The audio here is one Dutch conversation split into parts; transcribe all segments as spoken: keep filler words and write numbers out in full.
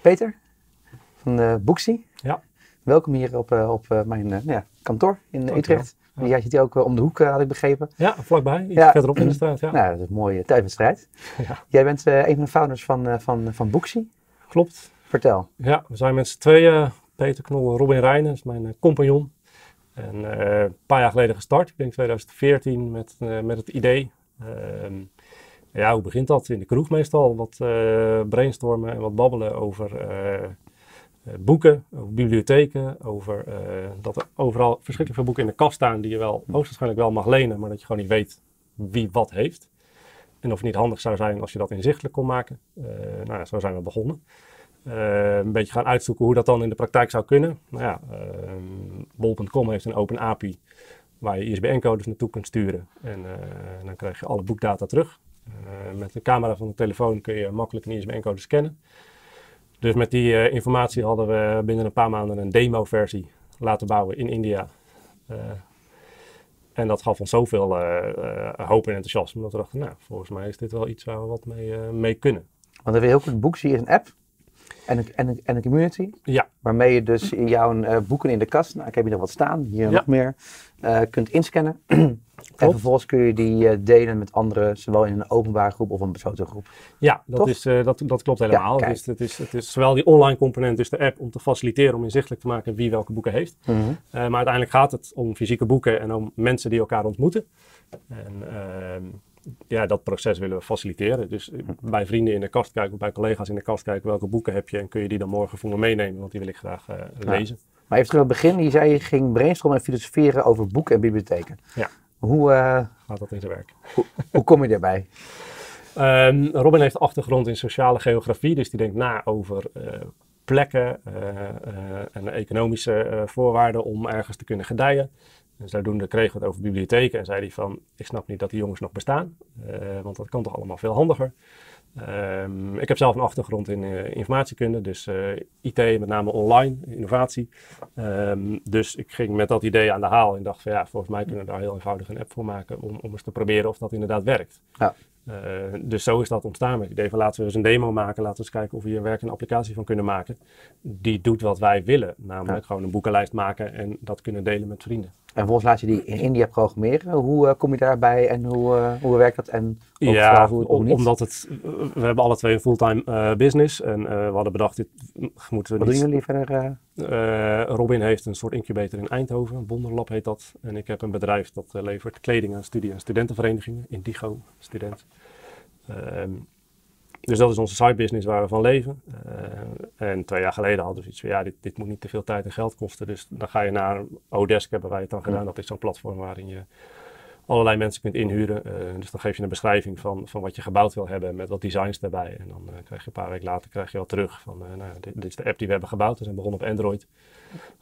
Peter van uh, Booksy. Ja. Welkom hier op, uh, op uh, mijn uh, ja, kantoor in Dank Utrecht. Ja. Die had je ook uh, om de hoek, uh, had ik begrepen. Ja, vlakbij. Iets ja. verderop in de straat. Ja. Nou, dat is een mooie thuiswedstrijd. Ja. Jij bent uh, een van de founders van, uh, van, van Booksy. Klopt. Vertel. Ja, we zijn met z'n tweeën. Peter Knol en Robin Reijnen, dat is mijn uh, compagnon. En uh, een paar jaar geleden gestart, ik denk twintig veertien, met, uh, met het idee. Uh, ja, hoe begint dat? In de kroeg meestal. Wat uh, brainstormen en wat babbelen over uh, boeken, over bibliotheken. Over uh, dat er overal verschrikkelijk veel boeken in de kast staan die je wel hoogstwaarschijnlijk wel mag lenen, maar dat je gewoon niet weet wie wat heeft. En of het niet handig zou zijn als je dat inzichtelijk kon maken. Uh, nou ja, zo zijn we begonnen. Uh, een beetje gaan uitzoeken hoe dat dan in de praktijk zou kunnen. Nou ja, uh, bol punt com heeft een open A P I waar je I S B N-codes naartoe kunt sturen. En uh, dan krijg je alle boekdata terug. Uh, met de camera van de telefoon kun je makkelijk een I S B N-code scannen. Dus met die uh, informatie hadden we binnen een paar maanden een demo-versie laten bouwen in India. Uh, en dat gaf ons zoveel uh, uh, hoop en enthousiasme dat we dachten, nou, volgens mij is dit wel iets waar we wat mee, uh, mee kunnen. Want dan wil je heel goed Booksy is een app. En een, en, een, en een community, ja. Waarmee je dus jouw uh, boeken in de kast, nou ik heb hier nog wat staan, hier ja. nog meer, uh, kunt inscannen. en vervolgens kun je die uh, delen met anderen, zowel in een openbare groep of een besloten groep. Ja, dat, is, uh, dat, dat klopt helemaal. Ja, het, is, het, is, het is zowel die online component, dus de app om te faciliteren, om inzichtelijk te maken wie welke boeken heeft. Mm-hmm. uh, maar uiteindelijk gaat het om fysieke boeken en om mensen die elkaar ontmoeten. En, uh, Ja, dat proces willen we faciliteren. Dus bij vrienden in de kast kijken, of bij collega's in de kast kijken, welke boeken heb je en kun je die dan morgen voor me meenemen, want die wil ik graag uh, lezen. Ja. Maar even terug aan het begin, je zei je ging brainstormen en filosoferen over boeken en bibliotheken. Ja. Hoe uh, gaat dat in zijn werk? Hoe, hoe kom je daarbij? um, Robin heeft achtergrond in sociale geografie, dus die denkt na over uh, plekken uh, uh, en economische uh, voorwaarden om ergens te kunnen gedijen. En zodoende kregen we het over bibliotheken en zei hij van, ik snap niet dat die jongens nog bestaan, uh, want dat kan toch allemaal veel handiger. Um, ik heb zelf een achtergrond in uh, informatiekunde, dus uh, I T, met name online, innovatie. Um, dus ik ging met dat idee aan de haal en dacht van ja, volgens mij kunnen we daar heel eenvoudig een app voor maken om, om eens te proberen of dat inderdaad werkt. Ja. Uh, dus zo is dat ontstaan met het idee van laten we eens een demo maken, laten we eens kijken of we hier werk en applicatie van kunnen maken. Die doet wat wij willen, namelijk ja. gewoon een boekenlijst maken en dat kunnen delen met vrienden. En volgens laat je die in India programmeren. Hoe uh, kom je daarbij en hoe, uh, hoe werkt dat en ook ja, vooral hoe, hoe niet? Omdat het, we hebben alle twee een fulltime uh, business en uh, we hadden bedacht, dit moeten we Wat niet... doen jullie verder? Uh, Robin heeft een soort incubator in Eindhoven, Wonderlab heet dat. En ik heb een bedrijf dat uh, levert kleding aan studie- en studentenverenigingen, Indigo Student. Uh, dus dat is onze side business waar we van leven. Uh, en twee jaar geleden hadden we iets van ja, dit, dit moet niet te veel tijd en geld kosten. Dus dan ga je naar Odesk, hebben wij het dan gedaan. Dat is zo'n platform waarin je allerlei mensen kunt inhuren. Uh, dus dan geef je een beschrijving van, van wat je gebouwd wil hebben met wat designs daarbij. En dan uh, krijg je een paar weken later krijg je al terug van uh, nou, dit, dit is de app die we hebben gebouwd. We zijn begonnen op Android.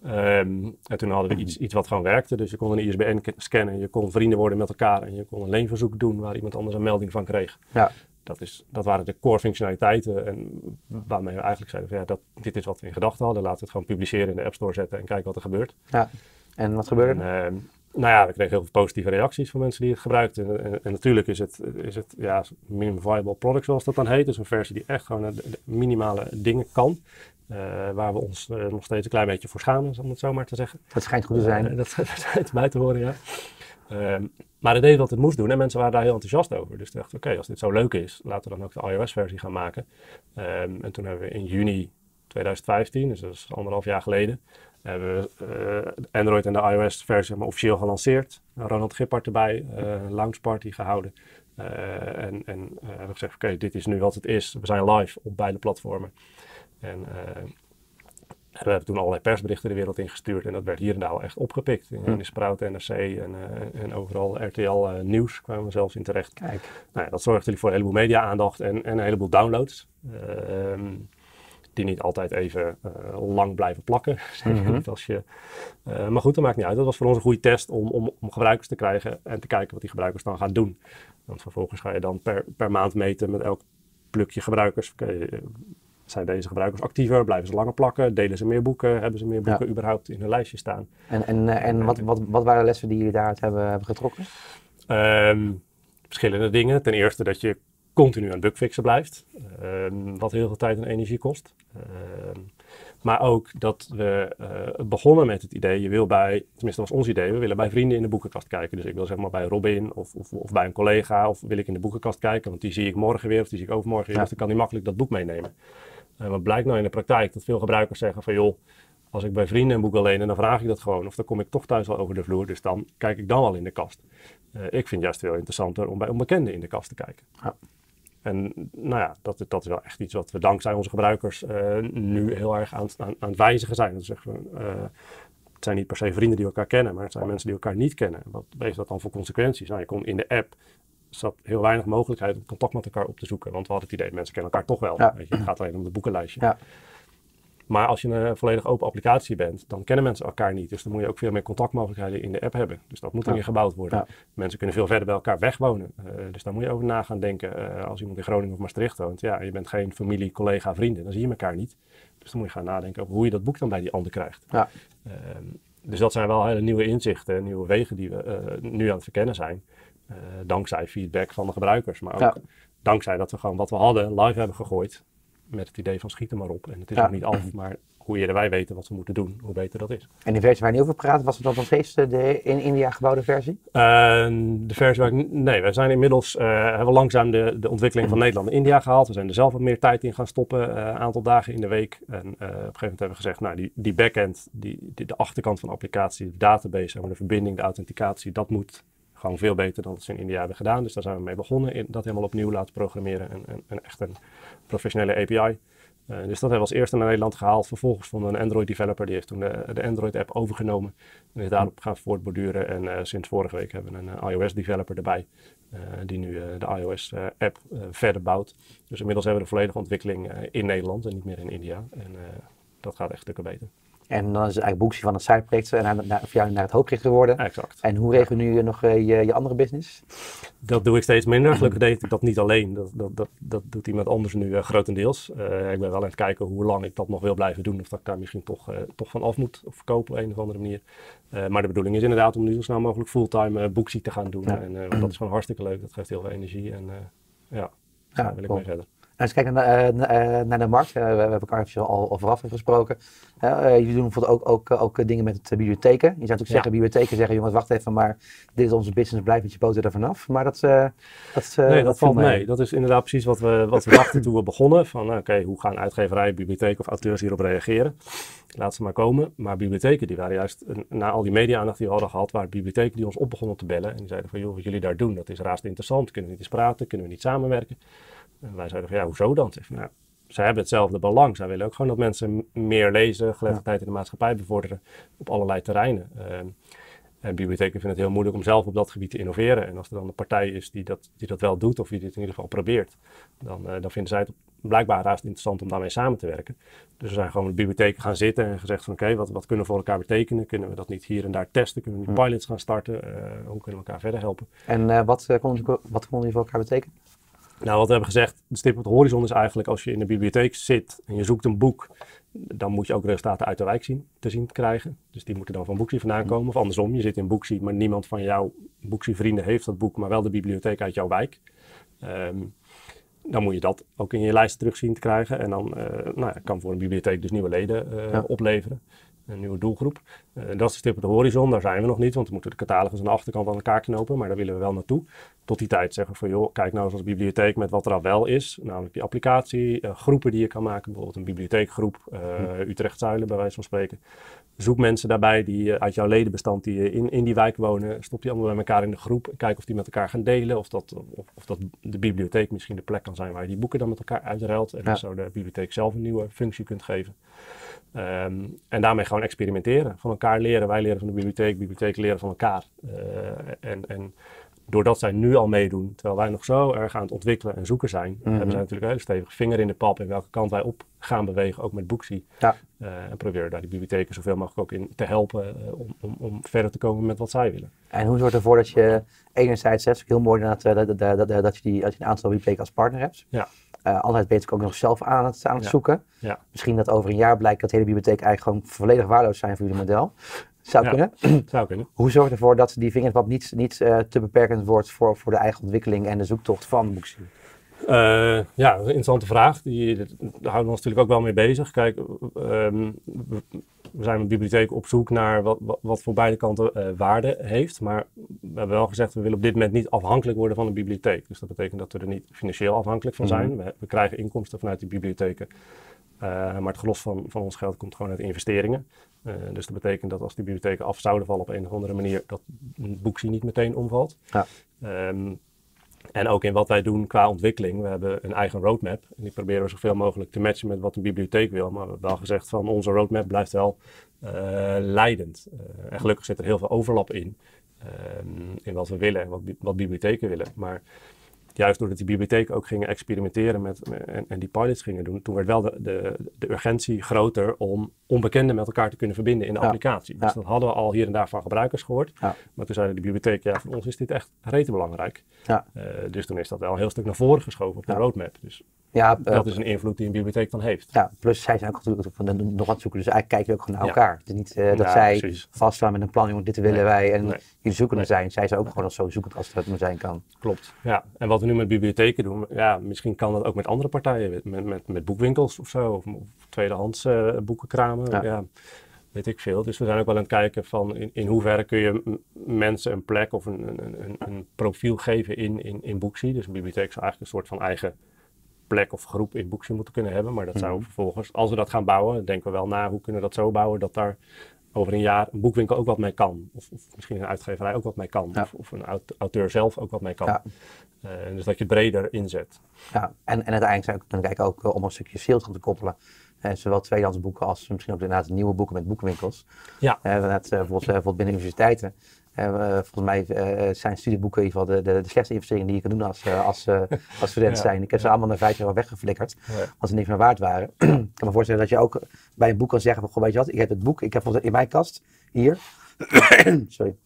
Um, en toen hadden we iets, iets wat gewoon werkte. Dus je kon een I S B N scannen, je kon vrienden worden met elkaar en je kon een leenverzoek doen waar iemand anders een melding van kreeg. Ja. Dat, is, dat waren de core functionaliteiten en waarmee we eigenlijk zeiden van ja, dat, dit is wat we in gedachten hadden. Laten we het gewoon publiceren, in de App Store zetten en kijken wat er gebeurt. Ja. En wat gebeurde er? Uh, nou ja, we kregen heel veel positieve reacties van mensen die het gebruikten. En, en, en natuurlijk is het, is het ja, minimum viable product zoals dat dan heet. Dus een versie die echt gewoon de, de minimale dingen kan. Uh, waar we ons uh, nog steeds een klein beetje voor schamen, om het zo maar te zeggen. Dat schijnt goed te zijn. Uh, dat schijnt bij te horen, ja. Um, maar het deed wat het moest doen en mensen waren daar heel enthousiast over. Dus dachten, oké, okay, als dit zo leuk is, laten we dan ook de iOS-versie gaan maken. Um, en toen hebben we in juni twintig vijftien, dus dat is anderhalf jaar geleden, hebben we uh, de Android en de iOS-versie maar officieel gelanceerd. Ronald Gippard erbij, uh, een launchparty gehouden. Uh, en en uh, we hebben gezegd, oké, okay, dit is nu wat het is. We zijn live op beide platformen. En uh, we hebben toen allerlei persberichten de wereld ingestuurd en dat werd hier en daar wel echt opgepikt. In, in de Sprout, N R C en, uh, en overal R T L uh, Nieuws kwamen we zelfs in terecht. Kijk. Nou, ja, dat zorgde natuurlijk voor een heleboel media-aandacht en, en een heleboel downloads. Uh, um, die niet altijd even uh, lang blijven plakken. Mm-hmm. Als je, uh, maar goed, dat maakt niet uit. Dat was voor ons een goede test om, om, om gebruikers te krijgen en te kijken wat die gebruikers dan gaan doen. Want vervolgens ga je dan per, per maand meten met elk plukje gebruikers. Okay, zijn deze gebruikers actiever? Blijven ze langer plakken? Delen ze meer boeken? Hebben ze meer boeken ja. überhaupt in hun lijstje staan? En, en, uh, en wat, wat, wat waren de lessen die jullie daaruit hebben, hebben getrokken? Um, verschillende dingen. Ten eerste dat je continu aan het bugfixen blijft, uh, wat heel veel tijd en energie kost. Uh, maar ook dat we uh, begonnen met het idee, je wil bij, tenminste dat was ons idee, we willen bij vrienden in de boekenkast kijken. Dus ik wil zeg maar bij Robin of, of, of bij een collega, of wil ik in de boekenkast kijken, want die zie ik morgen weer of die zie ik overmorgen weer, ja. Dus dan kan die makkelijk dat boek meenemen. Uh, maar blijkt nou in de praktijk dat veel gebruikers zeggen van joh, als ik bij vrienden een boek wil lenen, dan vraag ik dat gewoon. Of dan kom ik toch thuis al over de vloer, dus dan kijk ik dan al in de kast. Uh, ik vind het juist veel interessanter om bij onbekenden in de kast te kijken. Ja. En nou ja, dat, dat is wel echt iets wat we dankzij onze gebruikers uh, nu heel erg aan, aan, aan het wijzigen zijn. Dat is echt, uh, het zijn niet per se vrienden die elkaar kennen, maar het zijn mensen die elkaar niet kennen. Wat heeft dat dan voor consequenties? Nou, je kon in de app zat heel weinig mogelijkheid om contact met elkaar op te zoeken. Want we hadden het idee, mensen kennen elkaar toch wel. Ja. Weet je, het gaat alleen om het boekenlijstje. Ja. Maar als je een volledig open applicatie bent, dan kennen mensen elkaar niet. Dus dan moet je ook veel meer contactmogelijkheden in de app hebben. Dus dat moet dan weer gebouwd worden. Ja. Mensen kunnen veel verder bij elkaar wegwonen. Uh, dus daar moet je over na gaan denken. Uh, als iemand in Groningen of Maastricht woont, ja, je bent geen familie, collega, vrienden, dan zie je elkaar niet. Dus dan moet je gaan nadenken over hoe je dat boek dan bij die ander krijgt. Ja. Uh, dus dat zijn wel hele nieuwe inzichten, nieuwe wegen die we uh, nu aan het verkennen zijn. Uh, dankzij feedback van de gebruikers, maar ook ja. dankzij dat we gewoon wat we hadden live hebben gegooid. Met het idee van schiet er maar op. En het is ja. ook niet af, maar hoe eerder wij weten wat we moeten doen, hoe beter dat is. En die versie waar je over praat, was dat nog steeds de in India gebouwde versie? Uh, de versie waar ik, nee, we zijn inmiddels, uh, hebben langzaam de, de ontwikkeling van Nederland naar India gehaald. We zijn er zelf wat meer tijd in gaan stoppen, een uh, aantal dagen in de week. En uh, op een gegeven moment hebben we gezegd, nou die, die backend, die, die, de achterkant van de applicatie, de database, de verbinding, de authenticatie, dat moet gewoon veel beter dan wat ze in India hebben gedaan. Dus daar zijn we mee begonnen. In, dat helemaal opnieuw laten programmeren. En, en, en echt een professionele A P I. Uh, dus dat hebben we als eerste naar Nederland gehaald. Vervolgens vonden we een Android developer. Die heeft toen de, de Android app overgenomen. En is daarop gaan voortborduren. En uh, sinds vorige week hebben we een uh, iOS developer erbij. Uh, die nu uh, de iOS uh, app uh, verder bouwt. Dus inmiddels hebben we de volledige ontwikkeling uh, in Nederland. En niet meer in India. En uh, dat gaat echt stukken beter. En dan is het eigenlijk boekje van het sideproject naar, naar, naar, naar het hoofdproject geworden. Exact. En hoe regel je nu nog uh, je, je andere business? Dat doe ik steeds minder. Gelukkig deed ik dat niet alleen. Dat, dat, dat, dat doet iemand anders nu uh, grotendeels. Uh, ik ben wel aan het kijken hoe lang ik dat nog wil blijven doen. Of dat ik daar misschien toch, uh, toch van af moet verkopen op een of andere manier. Uh, maar de bedoeling is inderdaad om nu zo snel mogelijk fulltime uh, boekje te gaan doen. Ja. En, uh, want dat is gewoon hartstikke leuk. Dat geeft heel veel energie. En uh, ja, daar ja, wil ik cool. mee verder. Nou, als je kijkt naar, uh, naar de markt, uh, we, we hebben elkaar even al, al vooraf gesproken. Uh, uh, jullie doen bijvoorbeeld ook, ook, ook dingen met de bibliotheken. Je zou natuurlijk ja. zeggen, bibliotheken zeggen, jongens wacht even, maar dit is onze business, blijf met je poten er vanaf. Maar dat, uh, dat, uh, nee, dat, dat valt mee. mee. Dat is inderdaad precies wat we, wat we dachten toen we begonnen. Van oké, okay, hoe gaan uitgeverijen, bibliotheken of auteurs hierop reageren? Laat ze maar komen. Maar bibliotheken, die waren juist, na al die media-aandacht die we hadden gehad, waren bibliotheken die ons op begonnen te bellen. En die zeiden van, joh, wat jullie daar doen, dat is raast interessant. Kunnen we niet eens praten? Kunnen we niet samenwerken? En wij zeiden van ja, hoezo dan? Zeg, nou, zij hebben hetzelfde belang. Zij willen ook gewoon dat mensen meer lezen, geletterdheid in de maatschappij bevorderen op allerlei terreinen. Uh, en bibliotheken vinden het heel moeilijk om zelf op dat gebied te innoveren. En als er dan een partij is die dat, die dat wel doet of die dit in ieder geval probeert, dan, uh, dan vinden zij het blijkbaar raast interessant om daarmee samen te werken. Dus we zijn gewoon met bibliotheken gaan zitten en gezegd van oké, okay, wat, wat kunnen we voor elkaar betekenen? Kunnen we dat niet hier en daar testen? Kunnen we niet pilots gaan starten? Uh, hoe kunnen we elkaar verder helpen? En uh, wat, uh, kon, wat kon je voor elkaar betekenen? Nou, wat we hebben gezegd, de stip op de horizon is eigenlijk als je in de bibliotheek zit en je zoekt een boek, dan moet je ook resultaten uit de wijk zien, te zien krijgen. Dus die moeten dan van Boeksie vandaan komen. Of andersom, je zit in Boeksie, maar niemand van jouw Boeksie-vrienden heeft dat boek, maar wel de bibliotheek uit jouw wijk. Um, dan moet je dat ook in je lijst terug zien te krijgen. En dan uh, nou ja, kan voor een bibliotheek dus nieuwe leden uh, ja. opleveren. Een nieuwe doelgroep. Uh, dat is de stip op de horizon, daar zijn we nog niet, want we moeten de catalogus aan de achterkant aan elkaar knopen, maar daar willen we wel naartoe. Tot die tijd zeggen we van joh, kijk nou eens als bibliotheek met wat er al wel is, namelijk die applicatie, uh, groepen die je kan maken, bijvoorbeeld een bibliotheekgroep, uh, Utrecht Zuilen bij wijze van spreken. Zoek mensen daarbij die uh, uit jouw ledenbestand die in, in die wijk wonen, stop die allemaal bij elkaar in de groep, kijk of die met elkaar gaan delen, of dat, of, of dat de bibliotheek misschien de plek kan zijn waar je die boeken dan met elkaar uitruilt en ja. dus zo de bibliotheek zelf een nieuwe functie kunt geven. Um, en daarmee gewoon experimenteren, van elkaar leren. Wij leren van de bibliotheek, bibliotheek leren van elkaar. Uh, en, en doordat zij nu al meedoen, terwijl wij nog zo erg aan het ontwikkelen en zoeken zijn, mm-hmm. hebben zij natuurlijk een hele stevige vinger in de pap in welke kant wij op gaan bewegen, ook met Boeksie. Ja. Uh, en proberen daar die bibliotheken zoveel mogelijk ook in te helpen uh, om, om, om verder te komen met wat zij willen. En hoe zorgt ervoor dat je enerzijds, dat is heel mooi dat, dat, dat, dat, dat, dat, je die, dat je een aantal bibliotheken als partner hebt. Ja. Uh, altijd ben je ook nog zelf aan het, aan het ja. zoeken. Ja. Misschien dat over een jaar blijkt dat de hele bibliotheek eigenlijk gewoon volledig waardeloos zijn voor jullie model. Zou ja. kunnen. Zou kunnen. Hoe zorg je ervoor dat die vingerpap niet, niet uh, te beperkend wordt voor, voor de eigen ontwikkeling en de zoektocht van Boeksie? Uh, ja, een interessante vraag. Die, daar houden we ons natuurlijk ook wel mee bezig. Kijk, um, we zijn met de bibliotheek op zoek naar wat, wat voor beide kanten uh, waarde heeft. Maar we hebben wel gezegd, we willen op dit moment niet afhankelijk worden van de bibliotheek. Dus dat betekent dat we er niet financieel afhankelijk van zijn. Mm-hmm. we, we krijgen inkomsten vanuit de bibliotheken. Uh, maar het gros van, van ons geld komt gewoon uit investeringen. Uh, dus dat betekent dat als die bibliotheken af zouden vallen op een of andere manier, dat Boeksie niet meteen omvalt. Ja. Um, En ook in wat wij doen qua ontwikkeling. We hebben een eigen roadmap. En die proberen we zoveel mogelijk te matchen met wat een bibliotheek wil. Maar we hebben wel gezegd van onze roadmap blijft wel uh, leidend. Uh, en gelukkig zit er heel veel overlap in. Uh, in wat we willen en wat, wat bibliotheken willen. Maar juist doordat die bibliotheken ook gingen experimenteren met, en, en die pilots gingen doen. Toen werd wel de, de, de urgentie groter om onbekenden met elkaar te kunnen verbinden in de ja. applicatie. Dus ja. dat hadden we al hier en daar van gebruikers gehoord. Ja. Maar toen zeiden de bibliotheken, ja, voor ons is dit echt rete belangrijk. Ja. Uh, dus toen is dat wel een heel stuk naar voren geschoven op de ja. roadmap. Dus ja, uh, dat is een invloed die een bibliotheek dan heeft. Ja, plus zij zijn ook natuurlijk van de, nog aan het zoeken. Dus eigenlijk kijken we ook gewoon naar elkaar. Ja. Het is niet uh, dat ja, zij vaststaan met een plan, jongen, dit willen nee. wij en nee. hier zoekende nee. zijn. Zij zijn ook nee. gewoon zo zoekend als dat maar zijn kan. Klopt, ja. En wat we nu met bibliotheken doen, ja, misschien kan dat ook met andere partijen. Met, met, met boekwinkels of zo, of, of tweedehands uh, boekenkramen. Ja. Ja. Weet ik veel. Dus we zijn ook wel aan het kijken van in, in hoeverre kun je mensen een plek of een, een, een, een profiel geven in, in, in Boeksie. Dus een bibliotheek zou eigenlijk een soort van eigen plek of groep in Boeksie moeten kunnen hebben. Maar dat mm-hmm. zou vervolgens, als we dat gaan bouwen, denken we wel na hoe kunnen we dat zo bouwen dat daar over een jaar een boekwinkel ook wat mee kan. Of, of misschien een uitgeverij ook wat mee kan. Ja. Of, of een auteur zelf ook wat mee kan. Ja. Uh, dus dat je breder inzet. Ja, en, en uiteindelijk zou ik dan kijken ook uh, om een stukje sales te koppelen. En zowel tweedehands boeken als misschien ook inderdaad nieuwe boeken met boekwinkels. Ja. Uh, net, uh, bijvoorbeeld, uh, bijvoorbeeld binnen universiteiten. Uh, uh, volgens mij uh, zijn studieboeken in ieder geval de, de, de slechtste investeringen die je kan doen als, uh, als, uh, als student ja. zijn. Ik heb ze ja. allemaal na vijf jaar al weggeflikkerd, ja. als ze niks meer waard waren. Ik kan me voorstellen dat je ook bij een boek kan zeggen, goh, weet je wat, ik heb het boek, ik heb in mijn kast hier, sorry,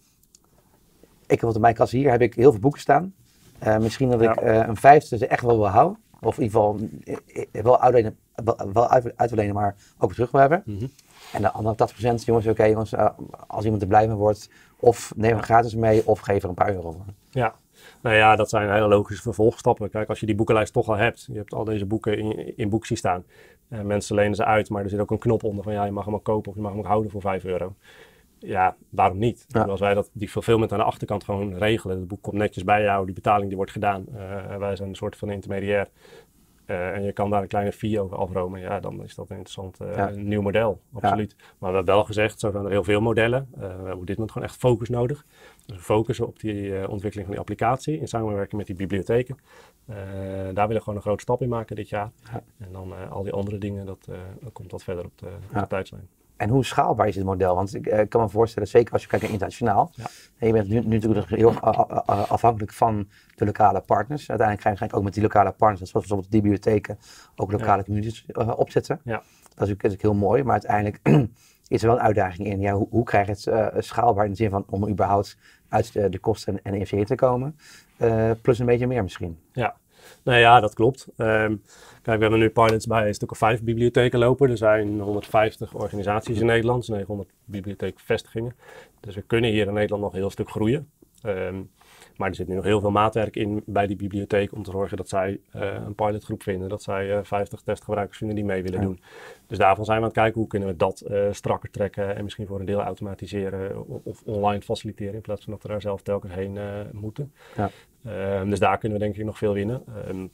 ik heb in mijn kast hier heb ik heel veel boeken staan. Uh, misschien dat ja. ik uh, een vijfde ze echt wel wil houden. Of in ieder geval wel, uitlenen, wel uit wil lenen, maar ook terug wil hebben. Mm-hmm. En de andere tachtig procent, jongens, oké, okay, jongens, uh, als iemand er blij mee wordt, of neem er gratis mee, of geef er een paar euro voor. Ja, nou ja, dat zijn hele logische vervolgstappen. Kijk, als je die boekenlijst toch al hebt, je hebt al deze boeken in, in Boeksie staan. Uh, mensen lenen ze uit, maar er zit ook een knop onder van ja, je mag hem ook kopen of je mag hem ook houden voor vijf euro. Ja, waarom niet? Ja. Als wij dat, die fulfillment aan de achterkant gewoon regelen, het boek komt netjes bij jou, die betaling die wordt gedaan. Uh, wij zijn een soort van intermediair. Uh, en je kan daar een kleine fee over afromen, ja, dan is dat een interessant uh, ja. een nieuw model, absoluut. Ja. Maar we hebben wel gezegd, zo zijn er heel veel modellen. Uh, we hebben op dit moment gewoon echt focus nodig. Dus we focussen op die uh, ontwikkeling van die applicatie in samenwerking met die bibliotheken. Uh, daar willen we gewoon een grote stap in maken dit jaar. Ja. En dan uh, al die andere dingen, dat uh, komt wat verder op de, op ja. de tijdslijn. En hoe schaalbaar is dit model? Want ik uh, kan me voorstellen, zeker als je kijkt naar internationaal. Ja. En je bent nu, nu natuurlijk heel afhankelijk van de lokale partners. Uiteindelijk ga je, ga je ook met die lokale partners, zoals bijvoorbeeld de bibliotheken, ook lokale ja. communities uh, opzetten. Ja. Dat is natuurlijk heel mooi, maar uiteindelijk is er wel een uitdaging in. Ja, hoe, hoe krijg je het uh, schaalbaar in de zin van om überhaupt uit de, de kosten en, en de investeringen te komen? Uh, plus een beetje meer misschien. Ja. Nou ja, dat klopt. Um, kijk, we hebben nu pilots bij een stuk of vijf bibliotheken lopen. Er zijn honderdvijftig organisaties in Nederland, negenhonderd bibliotheekvestigingen. Dus we kunnen hier in Nederland nog een heel stuk groeien. Um, maar er zit nu nog heel veel maatwerk in bij die bibliotheek om te zorgen dat zij uh, een pilotgroep vinden. Dat zij uh, vijftig testgebruikers vinden die mee willen ja. doen. Dus daarvan zijn we aan het kijken hoe kunnen we dat uh, strakker trekken en misschien voor een deel automatiseren of, of online faciliteren in plaats van dat we daar zelf telkens heen uh, moeten. Ja. Um, dus daar kunnen we denk ik nog veel winnen. Um,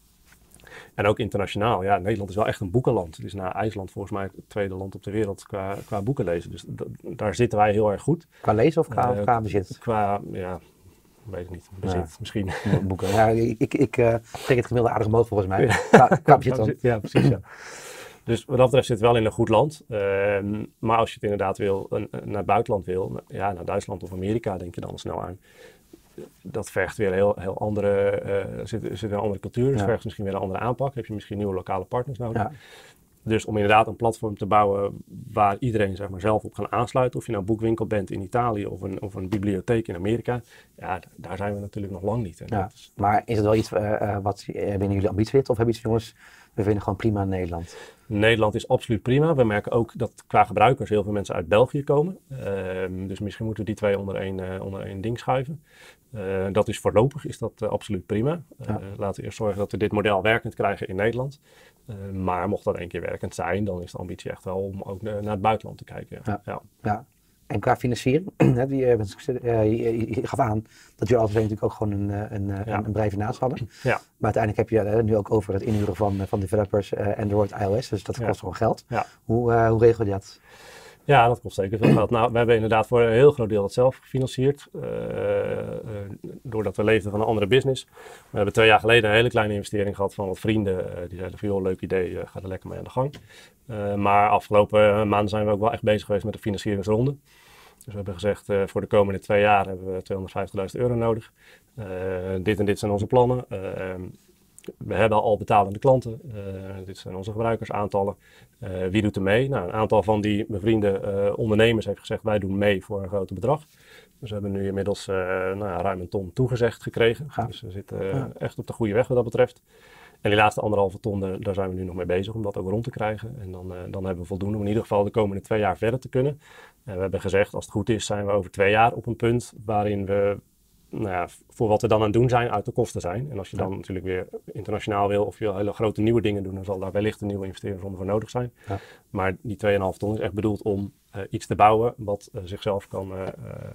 en ook internationaal. Ja, Nederland is wel echt een boekenland. Het is na IJsland volgens mij het tweede land op de wereld qua, qua boekenlezen. Dus daar zitten wij heel erg goed. Qua lezen of qua, uh, qua bezit? Qua, ja, weet ik niet. Bezit ja. misschien. Boeken. Ja, ik ik uh, trek het gemiddelde aardig omhoog volgens mij. Ja. Qua, qua bezit dan. Ja, precies. Ja. Dus wat dat betreft zit het wel in een goed land. Um, maar als je het inderdaad wil, een, naar het buitenland wil, ja, naar Duitsland of Amerika denk je dan snel aan. Dat vergt weer heel, heel andere, uh, zit, zit een andere cultuur, dus ja. vergt misschien weer een andere aanpak. Heb je misschien nieuwe lokale partners nodig. Ja. Dus om inderdaad een platform te bouwen waar iedereen zeg maar, zelf op kan aansluiten. Of je nou een boekwinkel bent in Italië of een, of een bibliotheek in Amerika. Ja, daar zijn we natuurlijk nog lang niet. En ja. is... Maar is het wel iets uh, wat binnen jullie ambitie zit? Of hebben jullie iets jongens, we vinden gewoon prima in Nederland. Nederland is absoluut prima. We merken ook dat qua gebruikers heel veel mensen uit België komen. Uh, dus misschien moeten we die twee onder één, uh, onder één ding schuiven. Uh, dat is voorlopig is dat uh, absoluut prima. Uh, ja. Laten we eerst zorgen dat we dit model werkend krijgen in Nederland. Uh, maar mocht dat één keer werkend zijn, dan is de ambitie echt wel om ook naar het buitenland te kijken. Ja. Ja. Ja. En qua financiering, je gaf aan dat jullie altijd natuurlijk ook gewoon een, een, ja. een bedrijf naast hadden. Ja. Maar uiteindelijk heb je het nu ook over het inhuren van, van developers, Android, iOS. Dus dat kost ja. gewoon geld. Ja. Hoe, uh, hoe regel je dat? Ja, dat kost zeker veel geld. Nou, we hebben inderdaad voor een heel groot deel dat zelf gefinancierd. Uh, uh, doordat we leefden van een andere business. We hebben twee jaar geleden een hele kleine investering gehad van wat vrienden. Uh, die zeiden van, joh, leuk idee, uh, ga er lekker mee aan de gang. Uh, maar afgelopen maanden zijn we ook wel echt bezig geweest met de financieringsronde. Dus we hebben gezegd, uh, voor de komende twee jaar hebben we tweehonderdvijftigduizend euro nodig. Uh, dit en dit zijn onze plannen. Uh, We hebben al betalende klanten, uh, dit zijn onze gebruikersaantallen. Uh, wie doet er mee? Nou, een aantal van die bevriende uh, ondernemers heeft gezegd, wij doen mee voor een groot bedrag. Dus we hebben nu inmiddels uh, nou ja, ruim een ton toegezegd gekregen. Ja. Dus we zitten uh, ja. echt op de goede weg wat dat betreft. En die laatste anderhalve ton, daar zijn we nu nog mee bezig om dat ook rond te krijgen. En dan, uh, dan hebben we voldoende om in ieder geval de komende twee jaar verder te kunnen. En we hebben gezegd, als het goed is, zijn we over twee jaar op een punt waarin we... Nou ja, voor wat we dan aan het doen zijn, uit de kosten zijn. En als je dan ja. natuurlijk weer internationaal wil of je wil hele grote nieuwe dingen doen, dan zal daar wellicht een nieuwe investeringsronde voor nodig zijn. Ja. Maar die twee komma vijf ton is echt bedoeld om uh, iets te bouwen wat uh, zichzelf kan, uh,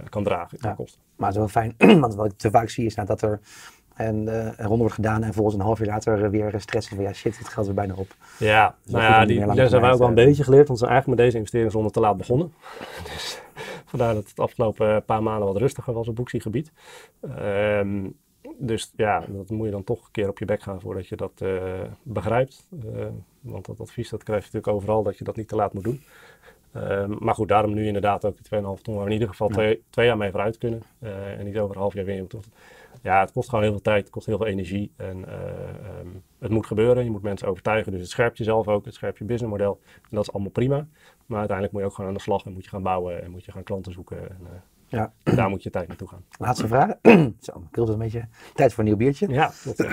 kan dragen. Ja. Kosten. Maar het is wel fijn, want wat ik te vaak zie is nou dat er een uh, ronde wordt gedaan en volgens een half jaar later weer stressen van ja shit, het geld is bijna op. Ja, dus nou ja, die les hebben we ook wel een beetje geleerd, want we zijn eigenlijk met deze investeringsronde te laat begonnen. Dus... Vandaar dat het afgelopen paar maanden wat rustiger was op boeksiegebied. Um, dus ja, dat moet je dan toch een keer op je bek gaan voordat je dat uh, begrijpt. Uh, want dat advies dat krijg je natuurlijk overal dat je dat niet te laat moet doen. Um, maar goed, daarom nu inderdaad ook die twee komma vijf ton waar we in ieder geval ja. twee, twee jaar mee vooruit kunnen. Uh, en niet over een half jaar weer. Ja, het kost gewoon heel veel tijd, het kost heel veel energie. En uh, um, het moet gebeuren, je moet mensen overtuigen. Dus het scherpt jezelf ook, het scherpt je businessmodel. En dat is allemaal prima. Maar uiteindelijk moet je ook gewoon aan de slag en moet je gaan bouwen en moet je gaan klanten zoeken. En, uh, ja. en daar moet je tijd naartoe gaan. Laatste vraag. Zo, ik wil het een beetje tijd voor een nieuw biertje. Ja, klopt.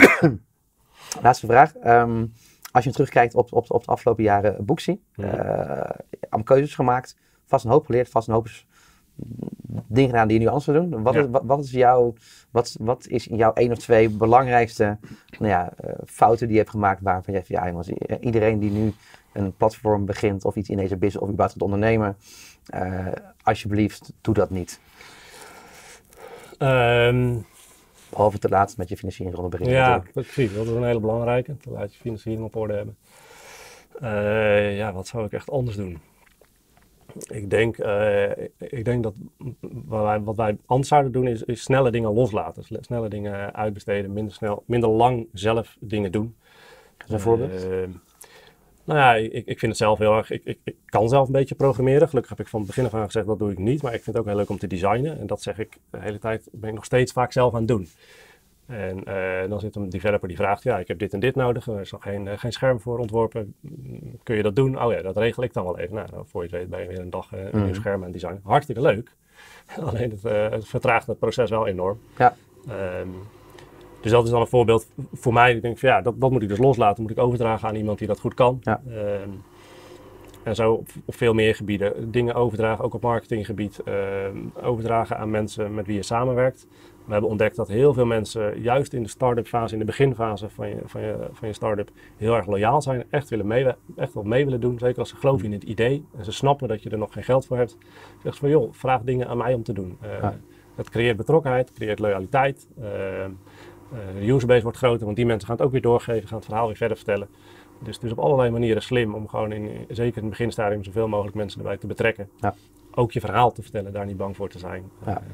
Laatste vraag. Um, als je terugkijkt op, op, op de afgelopen jaren Booksy. Ja. Uh, keuzes gemaakt, vast een hoop geleerd, vast een hoop dingen gedaan die je nu anders wil doen. Wat, ja. is, wat, wat, is jouw, wat, wat is jouw één of twee belangrijkste nou ja, fouten die je hebt gemaakt waarvan jij ja, jongens, iedereen die nu een platform begint of iets in deze business of überhaupt het ondernemen, uh, alsjeblieft doe dat niet. Um, Behalve te laat met je financieringsronde beginnen. Ja, natuurlijk. Precies. Dat is een hele belangrijke. Te laat je financiering op orde hebben. Uh, ja, wat zou ik echt anders doen? Ik denk, uh, ik denk dat wat wij, wat wij anders zouden doen is, is snelle dingen loslaten. Snelle dingen uitbesteden, minder snel, minder lang zelf dingen doen. Een uh, voorbeeld? Nou ja, ik, ik vind het zelf heel erg, ik, ik, ik kan zelf een beetje programmeren. Gelukkig heb ik van het begin af aan gezegd, dat doe ik niet. Maar ik vind het ook heel leuk om te designen. En dat zeg ik de hele tijd, ben ik nog steeds vaak zelf aan het doen. En uh, dan zit een developer die vraagt, ja, ik heb dit en dit nodig. Er is nog geen, geen scherm voor ontworpen. Kun je dat doen? Oh ja, dat regel ik dan wel even. Nou, voor je het weet ben je weer een dag uh, een nieuw scherm aan het designen. Hartstikke leuk. Alleen het, uh, het vertraagt het proces wel enorm. Ja. Um, Dus dat is dan een voorbeeld voor mij. Ik denk van ja, dat, dat moet ik dus loslaten. Moet ik overdragen aan iemand die dat goed kan. Ja. Um, en zo op, op veel meer gebieden. Dingen overdragen, ook op marketinggebied. Um, overdragen aan mensen met wie je samenwerkt. We hebben ontdekt dat heel veel mensen juist in de start-up fase, in de beginfase van je, van je, van je start-up, heel erg loyaal zijn. Echt, willen mee, echt wel mee willen doen. Zeker als ze geloven in het idee. En ze snappen dat je er nog geen geld voor hebt. Zeggen ze van joh, vraag dingen aan mij om te doen. Uh, ja. Dat creëert betrokkenheid, creëert loyaliteit. Uh, Uh, de userbase wordt groter, want die mensen gaan het ook weer doorgeven, gaan het verhaal weer verder vertellen. Dus het is op allerlei manieren slim om gewoon, in, zeker in het beginstadium, zoveel mogelijk mensen erbij te betrekken. Ja. Ook je verhaal te vertellen, daar niet bang voor te zijn. Ja, uh,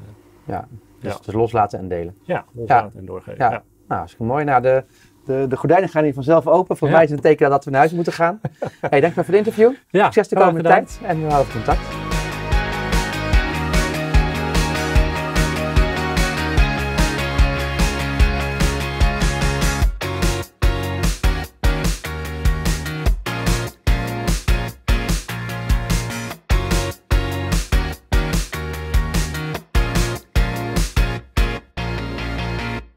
ja. Dus, ja. dus loslaten en delen. Ja, loslaten ja. en doorgeven. Ja. Ja. Nou, dat is mooi. Nou, de, de, de gordijnen gaan hier vanzelf open. Voor ja. mij is het een teken dat we naar huis moeten gaan. Hey, dankjewel voor het interview. Ja, succes de komende tijd en we houden contact.